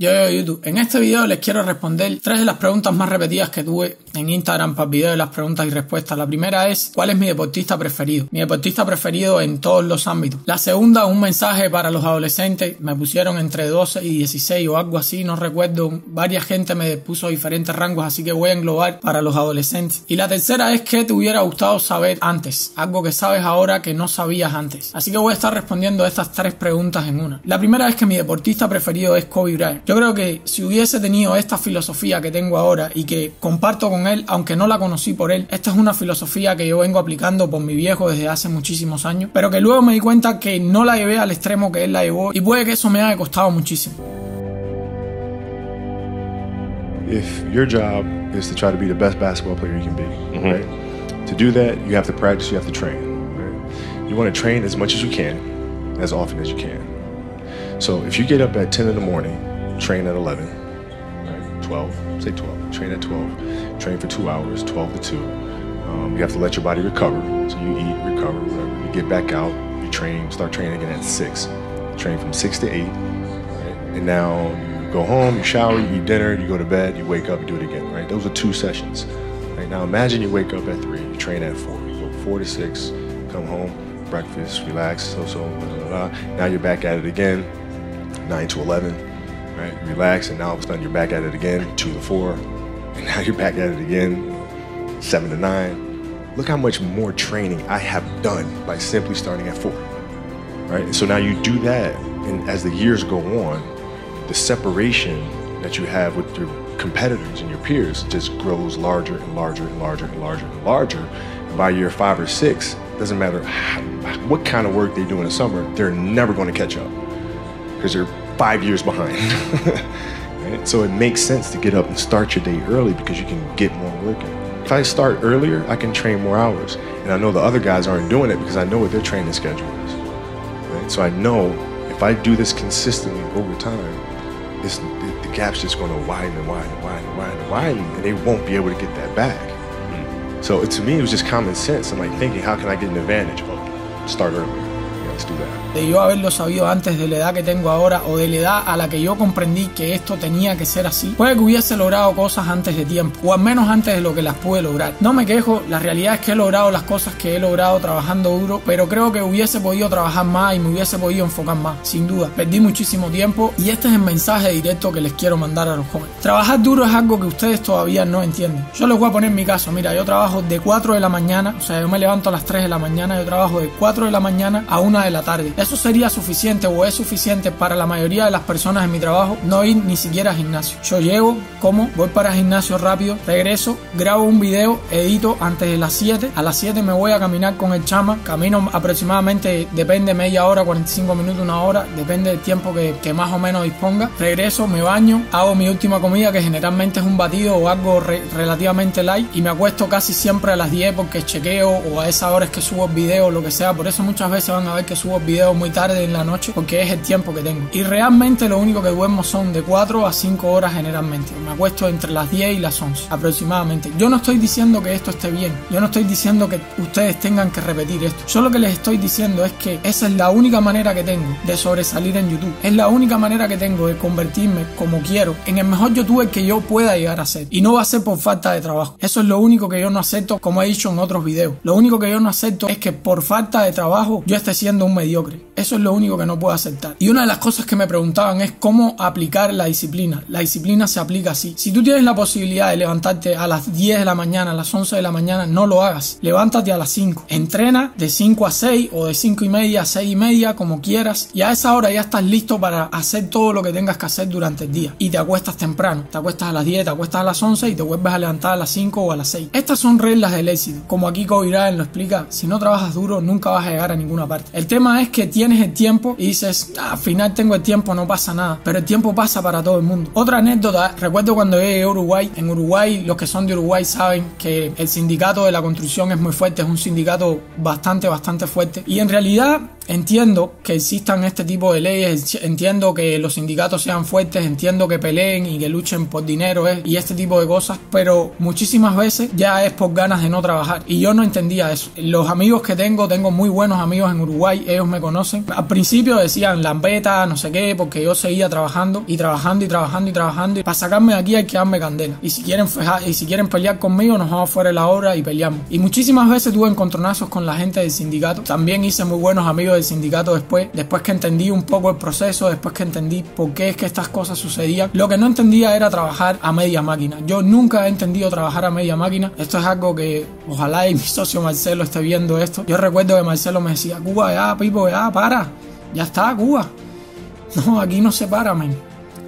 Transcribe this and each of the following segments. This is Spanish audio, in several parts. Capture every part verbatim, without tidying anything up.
Yo, yo, YouTube. En este video les quiero responder tres de las preguntas más repetidas que tuve en Instagram para el video de las preguntas y respuestas. La primera es, ¿cuál es mi deportista preferido? Mi deportista preferido en todos los ámbitos. La segunda, un mensaje para los adolescentes. Me pusieron entre doce y dieciséis o algo así, no recuerdo. Varias gente me puso diferentes rangos, así que voy a englobar para los adolescentes. Y la tercera es, ¿qué te hubiera gustado saber antes? Algo que sabes ahora que no sabías antes. Así que voy a estar respondiendo estas tres preguntas en una. La primera es que mi deportista preferido es Kobe Bryant. Yo creo que si hubiese tenido esta filosofía que tengo ahora y que comparto con él, aunque no la conocí por él, esta es una filosofía que yo vengo aplicando por mi viejo desde hace muchísimos años, pero que luego me di cuenta que no la llevé al extremo que él la llevó y puede que eso me haya costado muchísimo. If your job is to try to be the best basketball player you can be, mm-hmm. right? To do that, you have to practice, you have to train. Right? You want to train as much as you can, as often as you can. So if you get up at ten in the morning, train at eleven, right? twelve, say twelve, train at twelve, train for two hours, twelve to two. Um, you have to let your body recover, so you eat, recover, whatever. You get back out, you train, start training again at six. Train from six to eight, right? And now you go home, you shower, you eat dinner, you go to bed, you wake up, you do it again, right? Those are two sessions. Right? Now imagine you wake up at three, you train at four, you go four to six, come home, breakfast, relax, so, so, blah, blah, blah. Now you're back at it again, nine to eleven. Right? Relax, and now all of a sudden you're back at it again, two to four, and now you're back at it again, seven to nine. Look how much more training I have done by simply starting at four, right? And so now you do that, and as the years go on, the separation that you have with your competitors and your peers just grows larger and larger and larger and larger and larger. And by year five or six, doesn't matter how, what kind of work they do in the summer, they're never going to catch up because they're five years behind. Right? So it makes sense to get up and start your day early because you can get more work in. If I start earlier, I can train more hours. And I know the other guys aren't doing it because I know what their training schedule is. Right? So I know if I do this consistently over time, it's, the, the gap's just gonna widen and widen and widen and widen and widen, and they won't be able to get that back. Mm-hmm. So it, to me, it was just common sense. I'm like thinking, how can I get an advantage? Oh, start earlier. De yo haberlo sabido antes de la edad que tengo ahora o de la edad a la que yo comprendí que esto tenía que ser así, puede que hubiese logrado cosas antes de tiempo o al menos antes de lo que las pude lograr. No me quejo, la realidad es que he logrado las cosas que he logrado trabajando duro, pero creo que hubiese podido trabajar más y me hubiese podido enfocar más. Sin duda, perdí muchísimo tiempo y este es el mensaje directo que les quiero mandar a los jóvenes. Trabajar duro es algo que ustedes todavía no entienden. Yo les voy a poner mi caso, mira, yo trabajo de cuatro de la mañana, o sea, yo me levanto a las tres de la mañana, yo trabajo de cuatro de la mañana a una de la mañana de la tarde. Eso sería suficiente o es suficiente para la mayoría de las personas en mi trabajo no ir ni siquiera al gimnasio. Yo llego, como, voy para el gimnasio rápido, regreso, grabo un video, edito antes de las siete. A las siete me voy a caminar con el chama. Camino aproximadamente, depende, media hora, cuarenta y cinco minutos, una hora, depende del tiempo que, que más o menos disponga. Regreso, me baño, hago mi última comida que generalmente es un batido o algo re, relativamente light y me acuesto casi siempre a las diez porque chequeo o a esa hora es que subo el video o lo que sea. Por eso muchas veces van a ver que subo videos muy tarde en la noche porque es el tiempo que tengo y realmente lo único que duermo son de cuatro a cinco horas generalmente. Me acuesto entre las diez y las once aproximadamente. Yo no estoy diciendo que esto esté bien, yo no estoy diciendo que ustedes tengan que repetir esto, yo lo que les estoy diciendo es que esa es la única manera que tengo de sobresalir en YouTube, es la única manera que tengo de convertirme como quiero en el mejor youtuber que yo pueda llegar a ser y no va a ser por falta de trabajo. Eso es lo único que yo no acepto, como he dicho en otros videos, lo único que yo no acepto es que por falta de trabajo yo esté siendo un mediocre. Eso es lo único que no puedo aceptar. Y una de las cosas que me preguntaban es cómo aplicar la disciplina. La disciplina se aplica así. Si tú tienes la posibilidad de levantarte a las diez de la mañana, a las once de la mañana, no lo hagas. Levántate a las cinco. Entrena de cinco a seis o de cinco y media a seis y media, como quieras. Y a esa hora ya estás listo para hacer todo lo que tengas que hacer durante el día. Y te acuestas temprano. Te acuestas a las diez, te acuestas a las once y te vuelves a levantar a las cinco o a las seis. Estas son reglas del éxito. Como aquí Kobe Bryant lo explica, si no trabajas duro nunca vas a llegar a ninguna parte. El tema es que tienes el tiempo y dices, ah, al final tengo el tiempo, no pasa nada, pero el tiempo pasa para todo el mundo. Otra anécdota, recuerdo cuando yo llegué a Uruguay, en Uruguay, los que son de Uruguay saben que el sindicato de la construcción es muy fuerte, es un sindicato bastante, bastante fuerte y en realidad Entiendo que existan este tipo de leyes, entiendo que los sindicatos sean fuertes, entiendo que peleen y que luchen por dinero eh, y este tipo de cosas, pero muchísimas veces ya es por ganas de no trabajar y yo no entendía eso. Los amigos que tengo, tengo muy buenos amigos en Uruguay, ellos me conocen. Al principio decían lambeta, no sé qué, porque yo seguía trabajando y trabajando y trabajando y trabajando y para sacarme de aquí hay que darme candela. Y si quieren fejar, y si quieren pelear conmigo, nos vamos fuera de la obra y peleamos. Y muchísimas veces tuve encontronazos con la gente del sindicato. También hice muy buenos amigos del sindicato después, después que entendí un poco el proceso, después que entendí por qué es que estas cosas sucedían. Lo que no entendía era trabajar a media máquina. Yo nunca he entendido trabajar a media máquina. Esto es algo que ojalá y mi socio Marcelo esté viendo esto. Yo recuerdo que Marcelo me decía, Cuba, ya, Pipo, ya, para. Ya está, Cuba. No, aquí no se para, man.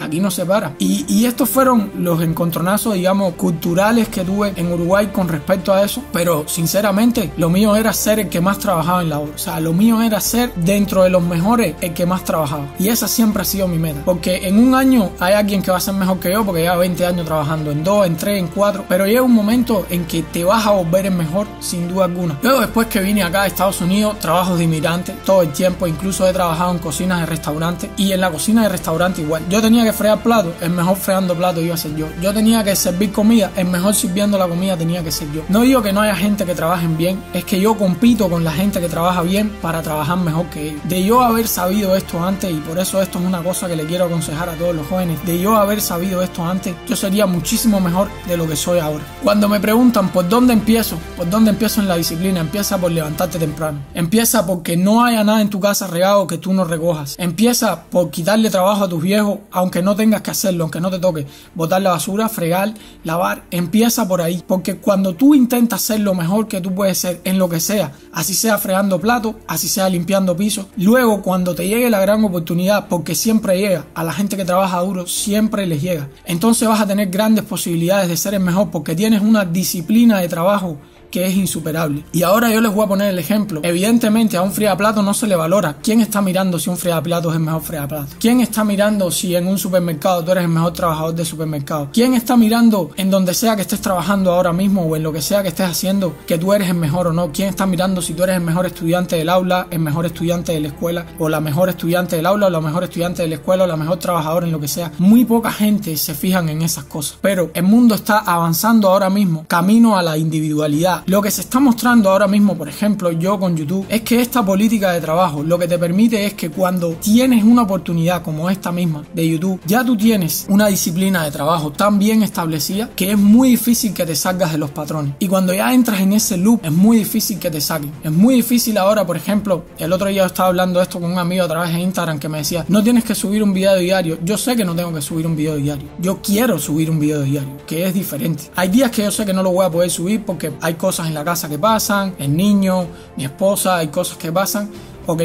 Aquí no se para. Y, y estos fueron los encontronazos, digamos, culturales que tuve en Uruguay con respecto a eso. Pero, sinceramente, lo mío era ser el que más trabajaba en la obra. O sea, lo mío era ser, dentro de los mejores, el que más trabajaba. Y esa siempre ha sido mi meta. Porque en un año hay alguien que va a ser mejor que yo, porque lleva veinte años trabajando. En dos, en tres, en cuatro. Pero llega un momento en que te vas a volver el mejor, sin duda alguna. Luego, después que vine acá a Estados Unidos, trabajos de inmigrante todo el tiempo. Incluso he trabajado en cocinas de restaurantes. Y en la cocina de restaurante igual. Yo tenía que que fregar plato, el mejor fregando plato iba a ser yo. Yo tenía que servir comida, el mejor sirviendo la comida tenía que ser yo. No digo que no haya gente que trabajen bien, es que yo compito con la gente que trabaja bien para trabajar mejor que ellos. De yo haber sabido esto antes, y por eso esto es una cosa que le quiero aconsejar a todos los jóvenes, de yo haber sabido esto antes, yo sería muchísimo mejor de lo que soy ahora. Cuando me preguntan por dónde empiezo, por dónde empiezo en la disciplina, empieza por levantarte temprano. Empieza porque no haya nada en tu casa regado que tú no recojas. Empieza por quitarle trabajo a tus viejos, aunque no tengas que hacerlo, aunque no te toque, botar la basura, fregar, lavar, empieza por ahí, porque cuando tú intentas ser lo mejor que tú puedes ser en lo que sea, así sea fregando platos, así sea limpiando pisos, luego cuando te llegue la gran oportunidad, porque siempre llega, a la gente que trabaja duro siempre les llega, entonces vas a tener grandes posibilidades de ser el mejor porque tienes una disciplina de trabajo que es insuperable. Y ahora yo les voy a poner el ejemplo. Evidentemente a un fregaplato no se le valora. ¿Quién está mirando si un fregaplato es el mejor fregaplato? ¿Quién está mirando si en un supermercado tú eres el mejor trabajador de supermercado? ¿Quién está mirando en donde sea que estés trabajando ahora mismo o en lo que sea que estés haciendo que tú eres el mejor o no? ¿Quién está mirando si tú eres el mejor estudiante del aula, el mejor estudiante de la escuela o la mejor estudiante del aula o la mejor estudiante de la escuela o la mejor trabajadora en lo que sea? Muy poca gente se fijan en esas cosas. Pero el mundo está avanzando ahora mismo camino a la individualidad. Lo que se está mostrando ahora mismo, por ejemplo, yo con YouTube, es que esta política de trabajo lo que te permite es que cuando tienes una oportunidad como esta misma de YouTube, ya tú tienes una disciplina de trabajo tan bien establecida que es muy difícil que te salgas de los patrones. Y cuando ya entras en ese loop, es muy difícil que te saquen. Es muy difícil ahora, por ejemplo, el otro día yo estaba hablando esto con un amigo a través de Instagram que me decía, no tienes que subir un video diario. Yo sé que no tengo que subir un video diario. Yo quiero subir un video diario, que es diferente. Hay días que yo sé que no lo voy a poder subir porque hay cosas en la casa que pasan, el niño, mi esposa, hay cosas que pasan, ok,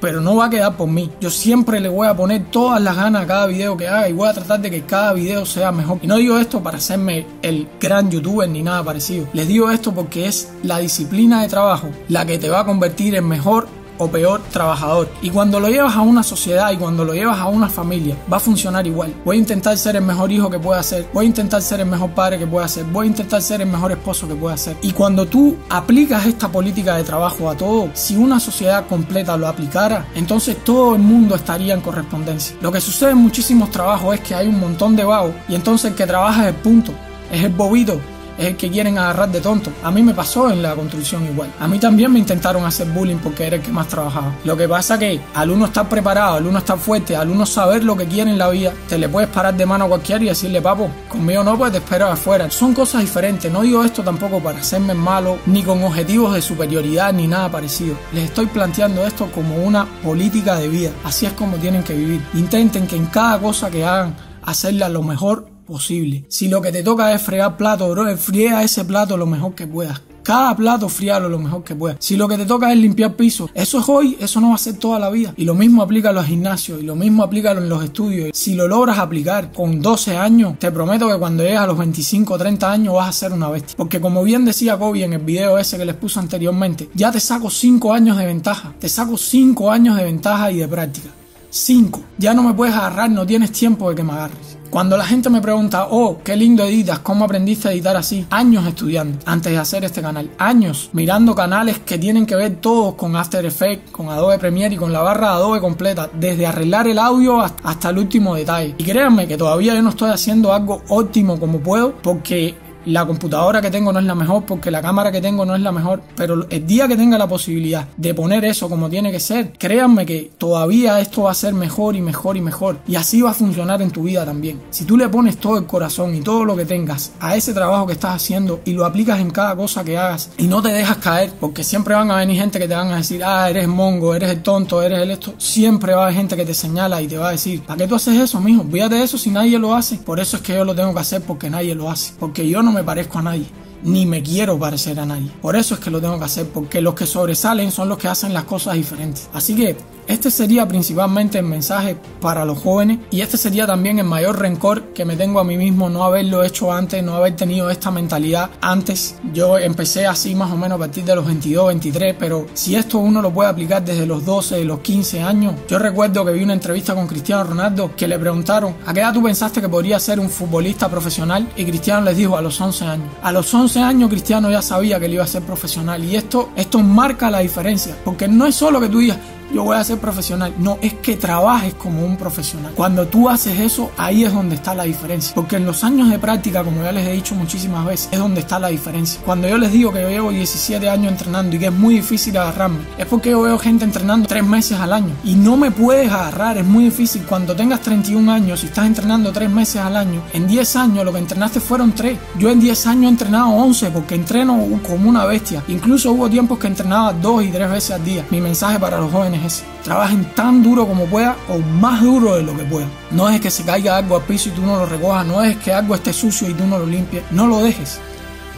pero no va a quedar por mí. Yo siempre le voy a poner todas las ganas a cada video que haga y voy a tratar de que cada video sea mejor. Y no digo esto para hacerme el gran youtuber ni nada parecido. Les digo esto porque es la disciplina de trabajo la que te va a convertir en mejor o peor trabajador. Y cuando lo llevas a una sociedad y cuando lo llevas a una familia, va a funcionar igual. Voy a intentar ser el mejor hijo que pueda ser, voy a intentar ser el mejor padre que pueda ser, voy a intentar ser el mejor esposo que pueda ser. Y cuando tú aplicas esta política de trabajo a todo, si una sociedad completa lo aplicara, entonces todo el mundo estaría en correspondencia. Lo que sucede en muchísimos trabajos es que hay un montón de vagos y entonces el que trabaja es el punto, es el bobito, es el que quieren agarrar de tonto. A mí me pasó en la construcción igual. A mí también me intentaron hacer bullying porque era el que más trabajaba. Lo que pasa que al uno estar preparado, al uno estar fuerte, al uno saber lo que quiere en la vida, te le puedes parar de mano a cualquiera y decirle, papo, conmigo no, pues te espero afuera. Son cosas diferentes. No digo esto tampoco para hacerme malo, ni con objetivos de superioridad, ni nada parecido. Les estoy planteando esto como una política de vida. Así es como tienen que vivir. Intenten que en cada cosa que hagan, hacerla lo mejor posible. Si lo que te toca es fregar plato, bro, friega ese plato lo mejor que puedas. Cada plato fríalo lo mejor que puedas. Si lo que te toca es limpiar pisos, eso es hoy, eso no va a ser toda la vida. Y lo mismo aplica a los gimnasios, y lo mismo aplica en los estudios. Si lo logras aplicar con doce años, te prometo que cuando llegues a los veinticinco o treinta años vas a ser una bestia. Porque como bien decía Kobe en el video ese que les puse anteriormente, ya te saco cinco años de ventaja. Te saco cinco años de ventaja y de práctica. cinco. Ya no me puedes agarrar, no tienes tiempo de que me agarres. Cuando la gente me pregunta, oh, qué lindo editas, cómo aprendiste a editar así, años estudiando antes de hacer este canal, años mirando canales que tienen que ver todos con After Effects, con Adobe Premiere y con la barra de Adobe completa, desde arreglar el audio hasta el último detalle. Y créanme que todavía yo no estoy haciendo algo óptimo como puedo, porque la computadora que tengo no es la mejor, porque la cámara que tengo no es la mejor, pero el día que tenga la posibilidad de poner eso como tiene que ser, créanme que todavía esto va a ser mejor y mejor y mejor, y así va a funcionar en tu vida también. Si tú le pones todo el corazón y todo lo que tengas a ese trabajo que estás haciendo y lo aplicas en cada cosa que hagas y no te dejas caer, porque siempre van a venir gente que te van a decir, ah, eres mongo, eres el tonto, eres el esto, siempre va a haber gente que te señala y te va a decir, ¿para qué tú haces eso, mijo? Olvídate de eso si nadie lo hace. Por eso es que yo lo tengo que hacer, porque nadie lo hace, porque yo no me parezco a nadie, ni me quiero parecer a nadie. Por eso es que lo tengo que hacer, porque los que sobresalen son los que hacen las cosas diferentes. Así que este sería principalmente el mensaje para los jóvenes, y este sería también el mayor rencor que me tengo a mí mismo, no haberlo hecho antes, no haber tenido esta mentalidad antes. Yo empecé así más o menos a partir de los veintidós, veintitrés, pero si esto uno lo puede aplicar desde los doce, los quince años. Yo recuerdo que vi una entrevista con Cristiano Ronaldo que le preguntaron, ¿a qué edad tú pensaste que podría ser un futbolista profesional? Y Cristiano les dijo, a los once años. A los once años Cristiano ya sabía que él iba a ser profesional, y esto, esto marca la diferencia, porque no es solo que tú digas, yo voy a ser profesional, no, es que trabajes como un profesional. Cuando tú haces eso, ahí es donde está la diferencia, porque en los años de práctica, como ya les he dicho muchísimas veces, es donde está la diferencia. Cuando yo les digo que yo llevo diecisiete años entrenando y que es muy difícil agarrarme, es porque yo veo gente entrenando tres meses al año y no me puedes agarrar, es muy difícil. Cuando tengas treinta y un años y estás entrenando tres meses al año, en diez años lo que entrenaste fueron tres. Yo en diez años he entrenado once, porque entreno como una bestia. Incluso hubo tiempos que entrenaba dos y tres veces al día. Mi mensaje para los jóvenes, trabajen tan duro como pueda o más duro de lo que pueda. No dejes que se caiga algo al piso y tú no lo recojas, no dejes que algo esté sucio y tú no lo limpies, no lo dejes,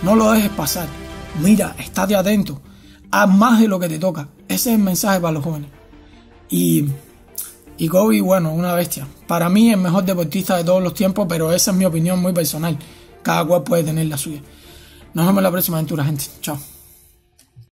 no lo dejes pasar. Mira, estate atento, haz más de lo que te toca. Ese es el mensaje para los jóvenes. Y, y Kobe, bueno, una bestia. Para mí el mejor deportista de todos los tiempos, pero esa es mi opinión muy personal, cada cual puede tener la suya. Nos vemos en la próxima aventura, gente, chao.